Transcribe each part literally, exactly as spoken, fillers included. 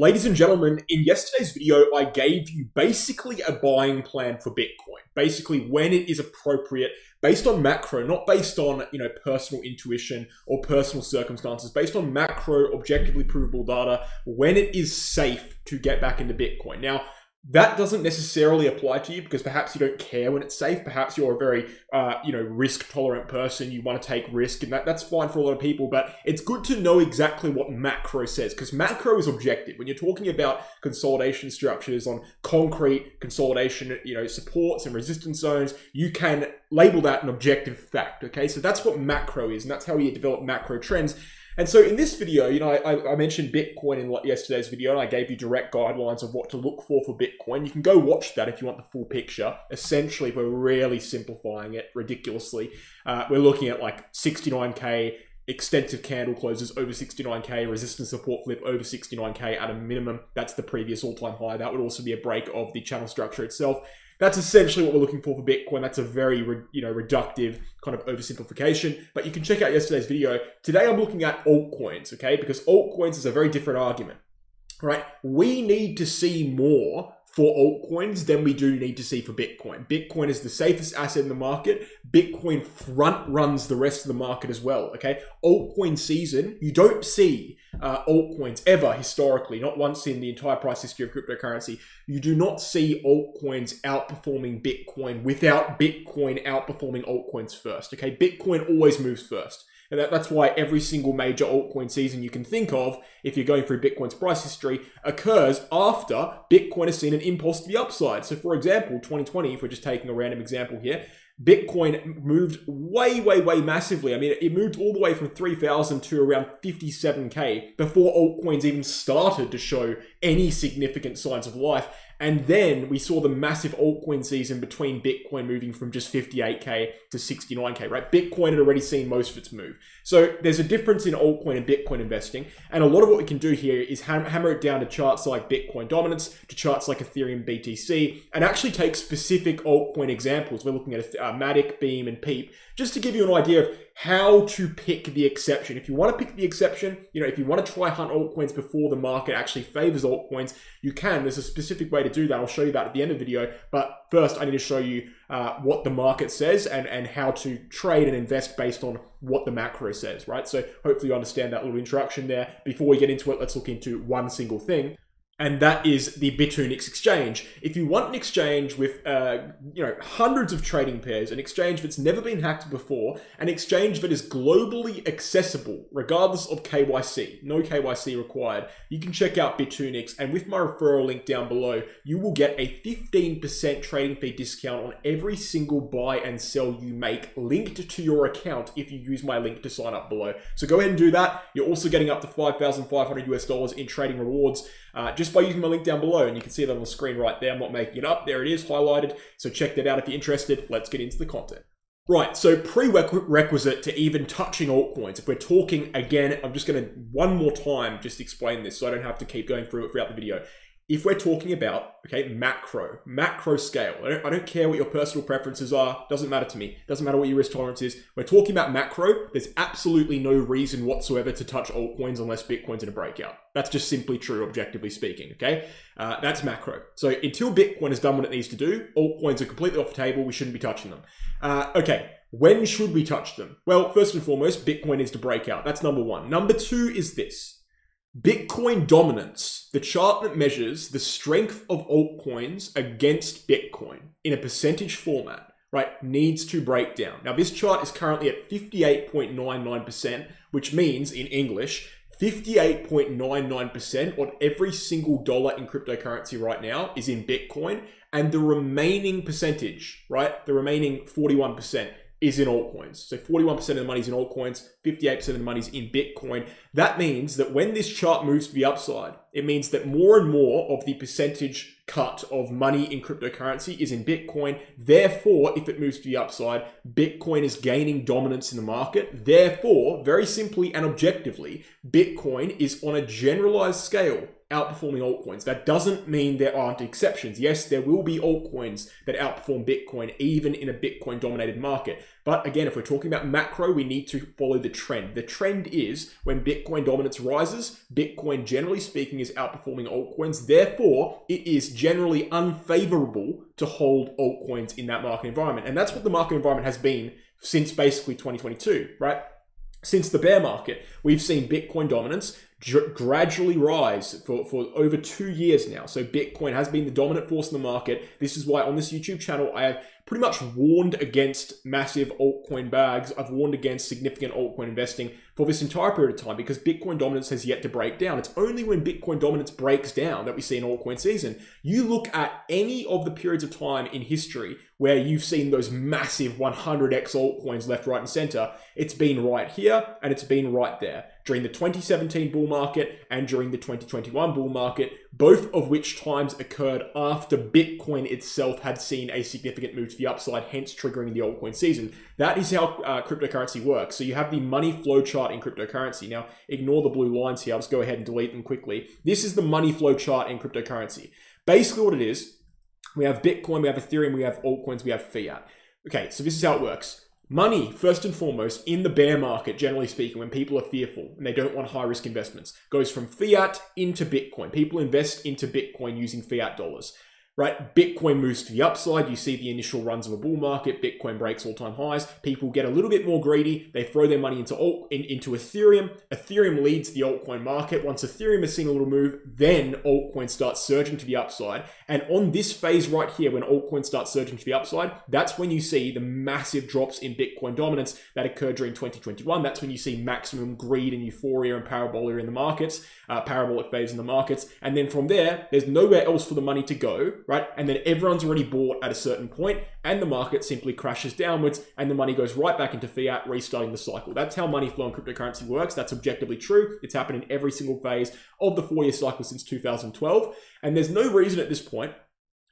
Ladies and gentlemen, in yesterday's video, I gave you basically a buying plan for Bitcoin, basically when it is appropriate, based on macro, not based on, you know, personal intuition or personal circumstances, based on macro, objectively provable data, when it is safe to get back into Bitcoin. Now, that doesn't necessarily apply to you because perhaps you don't care when it's safe. Perhaps you're a very, uh, you know, risk tolerant person. You want to take risk and that, that's fine for a lot of people, but it's good to know exactly what macro says, because macro is objective. When you're talking about consolidation structures on concrete consolidation, you know, supports and resistance zones, you can label that an objective fact. Okay. So that's what macro is, and that's how you develop macro trends. And so in this video, you know, I, I mentioned Bitcoin in yesterday's video, and I gave you direct guidelines of what to look for for Bitcoin. You can go watch that if you want the full picture. Essentially, we're really simplifying it ridiculously. Uh, we're looking at like sixty-nine K, extensive candle closes over sixty-nine K, resistance support flip over sixty-nine K at a minimum. That's the previous all-time high. That would also be a break of the channel structure itself. That's essentially what we're looking for for Bitcoin. That's a very, you know, reductive kind of oversimplification, but you can check out yesterday's video. Today, I'm looking at altcoins, okay? Because altcoins is a very different argument, right? We need to see more for altcoins than we do need to see for Bitcoin. Bitcoin is the safest asset in the market. Bitcoin front runs the rest of the market as well, okay? Altcoin season, you don't see uh, altcoins ever historically, not once in the entire price history of cryptocurrency. You do not see altcoins outperforming Bitcoin without Bitcoin outperforming altcoins first, okay? Bitcoin always moves first. And that, that's why every single major altcoin season you can think of, if you're going through Bitcoin's price history, occurs after Bitcoin has seen an impulse to the upside. So for example, twenty twenty, if we're just taking a random example here, Bitcoin moved way, way, way massively. I mean, it moved all the way from three thousand to around fifty-seven K before altcoins even started to show any significant signs of life. And then we saw the massive altcoin season between Bitcoin moving from just fifty-eight K to sixty-nine K, right? Bitcoin had already seen most of its move. So there's a difference in altcoin and Bitcoin investing. And a lot of what we can do here is hammer it down to charts like Bitcoin dominance, to charts like Ethereum B T C, and actually take specific altcoin examples. We're looking at uh, Matic, Beam, and Peep, just to give you an idea of how to pick the exception. If you want to pick the exception, you know, if you want to try hunt altcoins before the market actually favors altcoins, you can. There's a specific way to do that. I'll show you that at the end of the video. But first, I need to show you uh, what the market says and, and how to trade and invest based on what the macro says, right? So hopefully you understand that little introduction there. Before we get into it, let's look into one single thing. And that is the Bitunix exchange. If you want an exchange with, uh, you know, hundreds of trading pairs, an exchange that's never been hacked before, an exchange that is globally accessible, regardless of K Y C, no K Y C required, you can check out Bitunix. And with my referral link down below, you will get a fifteen percent trading fee discount on every single buy and sell you make linked to your account if you use my link to sign up below. So go ahead and do that. You're also getting up to five thousand five hundred US dollars in trading rewards. Uh, just by using my link down below, and you can see that on the screen right there. I'm not making it up. There it is highlighted. So check that out if you're interested. Let's get into the content. Right, so prerequisite to even touching altcoins. If we're talking again, I'm just going to one more time just explain this so I don't have to keep going through it throughout the video. If we're talking about, okay, macro, macro scale, I don't, I don't care what your personal preferences are, doesn't matter to me, doesn't matter what your risk tolerance is, we're talking about macro, there's absolutely no reason whatsoever to touch altcoins unless Bitcoin's in a breakout. That's just simply true, objectively speaking, okay? Uh, that's macro. So until Bitcoin has done what it needs to do, altcoins are completely off the table, we shouldn't be touching them. Uh, okay. When should we touch them? Well, first and foremost, Bitcoin needs to break out. That's number one. Number two is this. Bitcoin dominance, the chart that measures the strength of altcoins against Bitcoin in a percentage format, right, needs to break down. Now, this chart is currently at fifty-eight point nine nine percent, which means in English, fifty-eight point nine nine percent on every single dollar in cryptocurrency right now is in Bitcoin, and the remaining percentage, right, the remaining forty-one percent. Is in altcoins. So forty-one percent of the money is in altcoins, fifty-eight percent of the money is in Bitcoin. That means that when this chart moves to the upside, it means that more and more of the percentage cut of money in cryptocurrency is in Bitcoin. Therefore, if it moves to the upside, Bitcoin is gaining dominance in the market. Therefore, very simply and objectively, Bitcoin is on a generalized scale outperforming altcoins. That doesn't mean there aren't exceptions. Yes, there will be altcoins that outperform Bitcoin, even in a Bitcoin dominated market. But again, if we're talking about macro, we need to follow the trend. The trend is when Bitcoin dominance rises, Bitcoin, generally speaking, is outperforming altcoins. Therefore, it is generally unfavorable to hold altcoins in that market environment. And that's what the market environment has been since basically twenty twenty-two, right? Since the bear market, we've seen Bitcoin dominance gradually rise for, for over two years now. So Bitcoin has been the dominant force in the market. This is why on this YouTube channel, I have pretty much warned against massive altcoin bags. I've warned against significant altcoin investing for this entire period of time because Bitcoin dominance has yet to break down. It's only when Bitcoin dominance breaks down that we see an altcoin season. You look at any of the periods of time in history where you've seen those massive one hundred X altcoins left, right, and center. It's been right here and it's been right there. During the twenty seventeen bull market and during the twenty twenty-one bull market, both of which times occurred after Bitcoin itself had seen a significant move to the upside, hence triggering the altcoin season. That is how uh, cryptocurrency works. So you have the money flow chart in cryptocurrency. Now, ignore the blue lines here. I'll just go ahead and delete them quickly. This is the money flow chart in cryptocurrency. Basically what it is, we have Bitcoin, we have Ethereum, we have altcoins, we have fiat. Okay, so this is how it works. Money, first and foremost, in the bear market, generally speaking, when people are fearful and they don't want high-risk investments, goes from fiat into Bitcoin. People invest into Bitcoin using fiat dollars, right? Bitcoin moves to the upside. You see the initial runs of a bull market. Bitcoin breaks all-time highs. People get a little bit more greedy. They throw their money into alt, in, into Ethereum. Ethereum leads the altcoin market. Once Ethereum is seeing a little move, then altcoins start surging to the upside. And on this phase right here, when altcoins start surging to the upside, that's when you see the massive drops in Bitcoin dominance that occurred during twenty twenty-one. That's when you see maximum greed and euphoria and parabola in the markets, uh, parabolic phase in the markets. And then from there, there's nowhere else for the money to go, right? And then everyone's already bought at a certain point and the market simply crashes downwards and the money goes right back into fiat, restarting the cycle. That's how money flow in cryptocurrency works. That's objectively true. It's happened in every single phase of the four-year cycle since two thousand twelve. And there's no reason at this point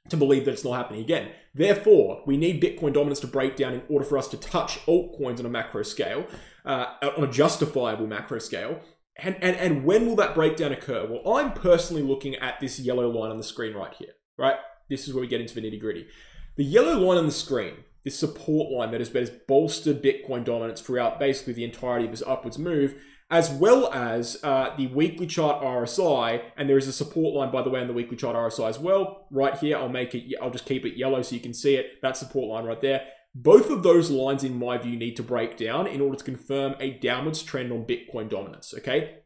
to believe that it's not happening again. Therefore, we need Bitcoin dominance to break down in order for us to touch altcoins on a macro scale, uh, on a justifiable macro scale. And, and, and when will that breakdown occur? Well, I'm personally looking at this yellow line on the screen right here. Right? This is where we get into the nitty gritty. The yellow line on the screen, this support line that has bolstered Bitcoin dominance throughout basically the entirety of this upwards move, as well as uh, the weekly chart R S I. And there is a support line, by the way, on the weekly chart R S I as well. Right here, I'll make it, I'll just keep it yellow so you can see it. That support line right there. Both of those lines, in my view, need to break down in order to confirm a downwards trend on Bitcoin dominance, okay?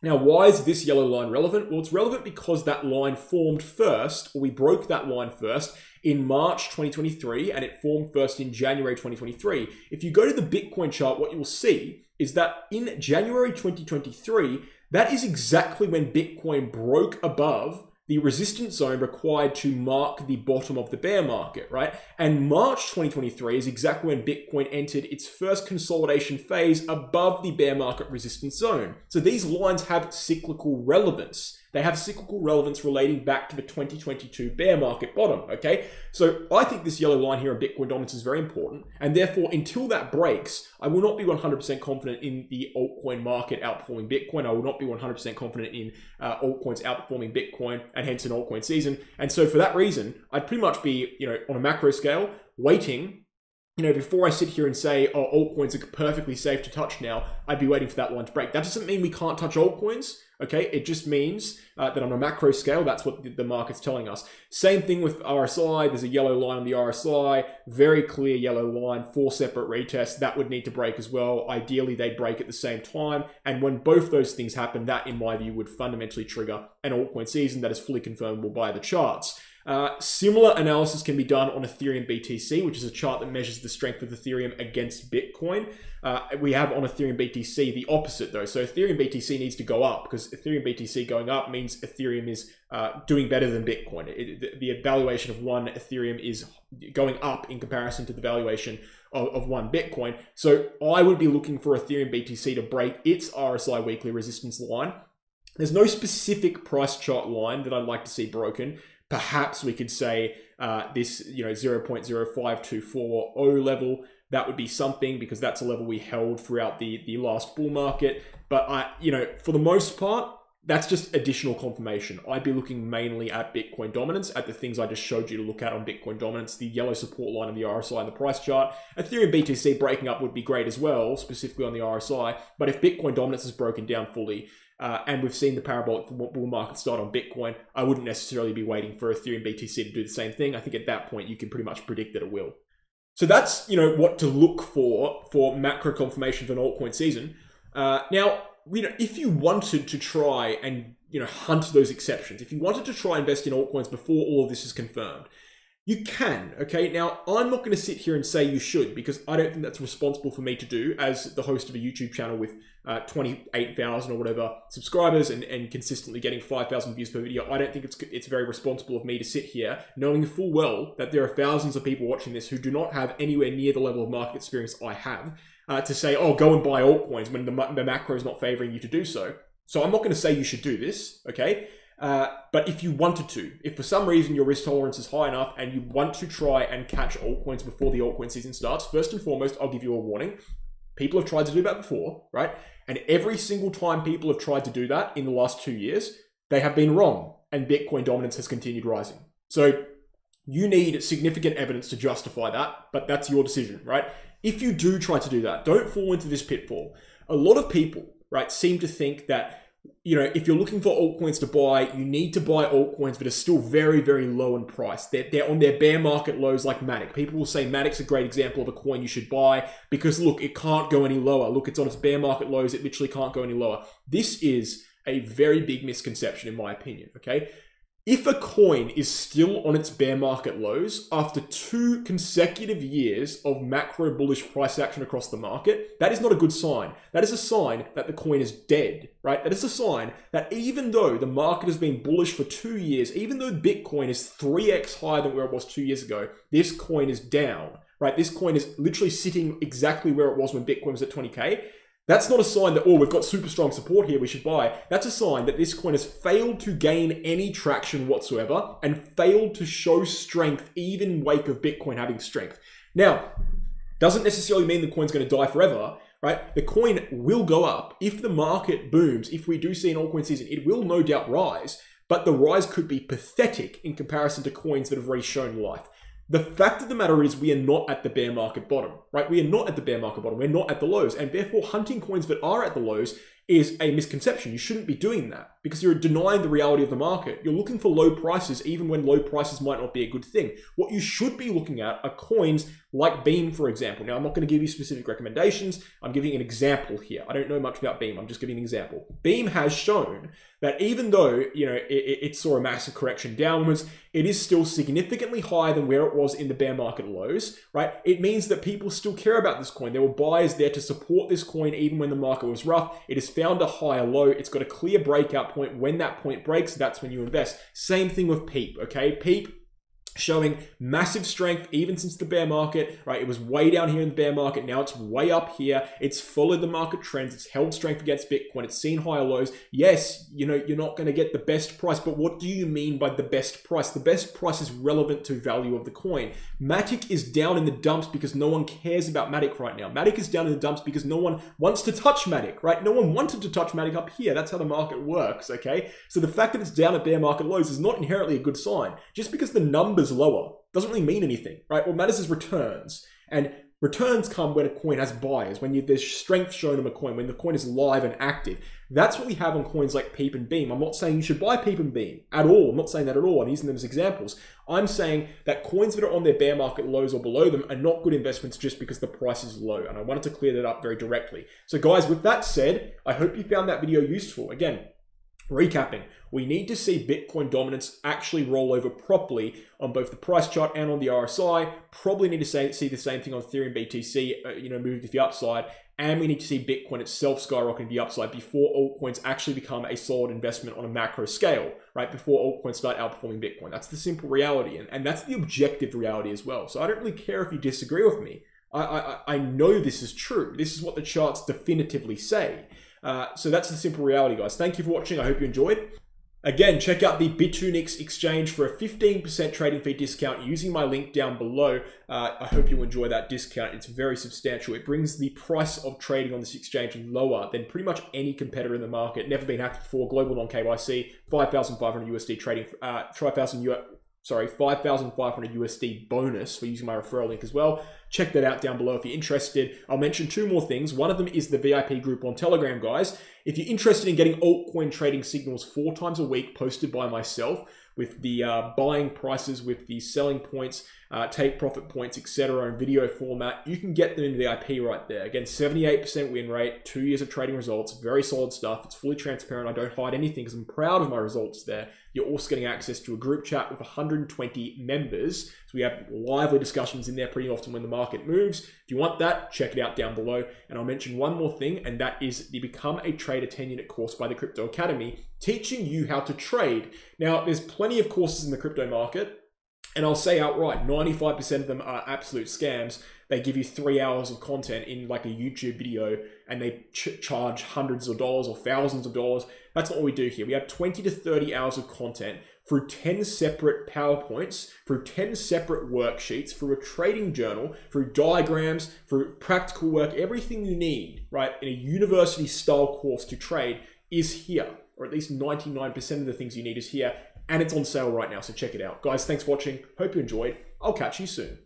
Now, why is this yellow line relevant? Well, it's relevant because that line formed first, or we broke that line first in March twenty twenty-three, and it formed first in January twenty twenty-three. If you go to the Bitcoin chart, what you will see is that in January twenty twenty-three, that is exactly when Bitcoin broke above the resistance zone required to mark the bottom of the bear market, right? And March twenty twenty-three is exactly when Bitcoin entered its first consolidation phase above the bear market resistance zone. So these lines have cyclical relevance. They have cyclical relevance relating back to the twenty twenty-two bear market bottom, okay? So I think this yellow line here on Bitcoin dominance is very important. And therefore, until that breaks, I will not be one hundred percent confident in the altcoin market outperforming Bitcoin. I will not be one hundred percent confident in uh, altcoins outperforming Bitcoin, and hence an altcoin season. And so for that reason, I'd pretty much be, you know, on a macro scale, waiting, you know, before I sit here and say, oh, altcoins are perfectly safe to touch now, I'd be waiting for that line to break. That doesn't mean we can't touch altcoins. Okay, it just means uh, that on a macro scale, that's what the market's telling us. Same thing with R S I. There's a yellow line on the R S I, very clear yellow line, four separate retests. That would need to break as well. Ideally, they'd break at the same time. And when both those things happen, that, in my view, would fundamentally trigger an altcoin season that is fully confirmable by the charts. Uh, similar analysis can be done on Ethereum B T C, which is a chart that measures the strength of Ethereum against Bitcoin. Uh, we have on Ethereum B T C the opposite though. So Ethereum B T C needs to go up because Ethereum B T C going up means Ethereum is uh, doing better than Bitcoin. It, the, the valuation of one Ethereum is going up in comparison to the valuation of, of one Bitcoin. So I would be looking for Ethereum B T C to break its R S I weekly resistance line. There's no specific price chart line that I'd like to see broken. Perhaps we could say uh, this, you know, zero point zero five two four zero level. That would be something because that's a level we held throughout the the last bull market. But I, you know, for the most part, that's just additional confirmation. I'd be looking mainly at Bitcoin dominance, at the things I just showed you to look at on Bitcoin dominance, the yellow support line of the R S I and the price chart. Ethereum B T C breaking up would be great as well, specifically on the R S I. But if Bitcoin dominance is broken down fully, uh, and we've seen the parabolic bull market start on Bitcoin, I wouldn't necessarily be waiting for Ethereum B T C to do the same thing. I think at that point, you can pretty much predict that it will. So that's, you know, what to look for, for macro confirmation for an altcoin season. Uh, now, you know, if you wanted to try and, you know, hunt those exceptions, if you wanted to try and invest in altcoins before all of this is confirmed, you can, okay? Now, I'm not going to sit here and say you should, because I don't think that's responsible for me to do as the host of a YouTube channel with uh, twenty-eight thousand or whatever subscribers and, and consistently getting five thousand views per video. I don't think it's, it's very responsible of me to sit here knowing full well that there are thousands of people watching this who do not have anywhere near the level of market experience I have. Uh, to say, oh, go and buy altcoins when the, the macro is not favoring you to do so. So I'm not going to say you should do this, okay? Uh, but if you wanted to, if for some reason your risk tolerance is high enough and you want to try and catch altcoins before the altcoin season starts, first and foremost, I'll give you a warning. People have tried to do that before, right? And every single time people have tried to do that in the last two years, they have been wrong and Bitcoin dominance has continued rising. So you need significant evidence to justify that, but that's your decision, right? If you do try to do that, don't fall into this pitfall. A lot of people, right, seem to think that, you know, if you're looking for altcoins to buy, you need to buy altcoins that are still very, very low in price. They're, they're on their bear market lows like Matic. People will say Matic's a great example of a coin you should buy because, look, it can't go any lower. Look, it's on its bear market lows. It literally can't go any lower. This is a very big misconception in my opinion, okay? If a coin is still on its bear market lows after two consecutive years of macro bullish price action across the market, that is not a good sign. That is a sign that the coin is dead, right? That is a sign that even though the market has been bullish for two years, even though Bitcoin is three X higher than where it was two years ago, this coin is down, right? This coin is literally sitting exactly where it was when Bitcoin was at twenty K. That's not a sign that, oh, we've got super strong support here, we should buy. That's a sign that this coin has failed to gain any traction whatsoever and failed to show strength, even in wake of Bitcoin having strength. Now, doesn't necessarily mean the coin's going to die forever, right? The coin will go up. If the market booms, if we do see an altcoin season, it will no doubt rise, but the rise could be pathetic in comparison to coins that have already shown life. The fact of the matter is we are not at the bear market bottom, right? We are not at the bear market bottom. We're not at the lows. And therefore, hunting coins that are at the lows is a misconception. You shouldn't be doing that because you're denying the reality of the market. You're looking for low prices, even when low prices might not be a good thing. What you should be looking at are coins like Beam, for example. Now, I'm not going to give you specific recommendations. I'm giving an example here. I don't know much about Beam. I'm just giving an example. Beam has shown that even though, you know, it, it saw a massive correction downwards, it is still significantly higher than where it was in the bear market lows, right? It means that people still care about this coin. There were buyers there to support this coin even when the market was rough. It is found a higher low. It's got a clear breakout point. When that point breaks, that's when you invest. Same thing with Peep, okay? Peep showing massive strength even since the bear market, right? It was way down here in the bear market. Now it's way up here. It's followed the market trends. It's held strength against Bitcoin. It's seen higher lows. Yes, you know, you're not going to get the best price, but what do you mean by the best price? The best price is relevant to value of the coin. Matic is down in the dumps because no one cares about Matic right now. Matic is down in the dumps because no one wants to touch Matic, right? No one wanted to touch Matic up here. That's how the market works, okay? So the fact that it's down at bear market lows is not inherently a good sign. Just because the numbers lower doesn't really mean anything, right? What matters is returns, and returns come when a coin has buyers, when you, there's strength shown on a coin, when the coin is live and active. That's what we have on coins like Peep and Beam. I'm not saying you should buy Peep and Beam at all. I'm not saying that at all. I'm using them as examples. I'm saying that coins that are on their bear market lows or below them are not good investments just because the price is low, and I wanted to clear that up very directly. So guys, with that said, I hope you found that video useful. Again, recapping, we need to see Bitcoin dominance actually roll over properly on both the price chart and on the R S I. Probably need to say, see the same thing on Ethereum B T C, uh, you know, moving to the upside. And we need to see Bitcoin itself skyrocket to the upside before altcoins actually become a solid investment on a macro scale, right? Before altcoins start outperforming Bitcoin. That's the simple reality. And, and that's the objective reality as well. So I don't really care if you disagree with me. I, I, I know this is true. This is what the charts definitively say. Uh, so that's the simple reality, guys. Thank you for watching. I hope you enjoyed. Again, check out the Bitunix exchange for a fifteen percent trading fee discount using my link down below. Uh, I hope you enjoy that discount. It's very substantial. It brings the price of trading on this exchange lower than pretty much any competitor in the market. Never been hacked before. Global non-K Y C, five thousand five hundred U S D trading, uh, five thousand five hundred U S D bonus for using my referral link as well. Check that out down below if you're interested. I'll mention two more things. One of them is the V I P group on Telegram, guys. If you're interested in getting altcoin trading signals four times a week posted by myself with the uh, buying prices, with the selling points, uh, take profit points, et cetera in video format, you can get them in V I P right there. Again, seventy-eight percent win rate, two years of trading results, very solid stuff. It's fully transparent. I don't hide anything because I'm proud of my results there. You're also getting access to a group chat with one hundred twenty members. So we have lively discussions in there pretty often when the market moves. If you want that, check it out down below. And I'll mention one more thing, and that is the Become a Trader ten-unit course by the Crypto Academy, teaching you how to trade. Now, there's plenty of courses in the crypto market, and I'll say outright, ninety-five percent of them are absolute scams. They give you three hours of content in like a YouTube video, and they ch charge hundreds of dollars or thousands of dollars. That's not what we do here. We have twenty to thirty hours of content through ten separate PowerPoints, through ten separate worksheets, through a trading journal, through diagrams, through practical work. Everything you need, right, in a university style course to trade is here, or at least ninety-nine percent of the things you need is here. And it's on sale right now, so check it out. Guys, thanks for watching. Hope you enjoyed. I'll catch you soon.